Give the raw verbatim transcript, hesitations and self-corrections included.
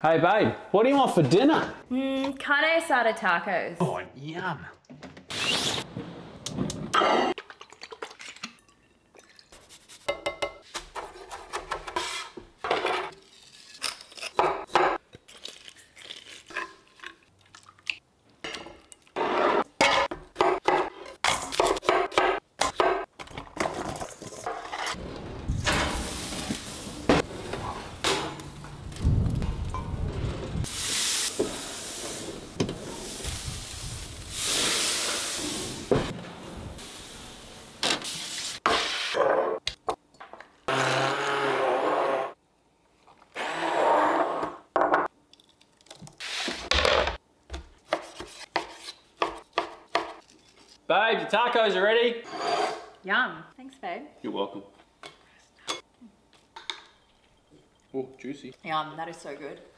Hey babe, what do you want for dinner? Mmm, carne asada tacos. Oh, yum. Babe, your tacos are ready. Yum. Thanks, babe. You're welcome. Oh, juicy. Yum, that is so good.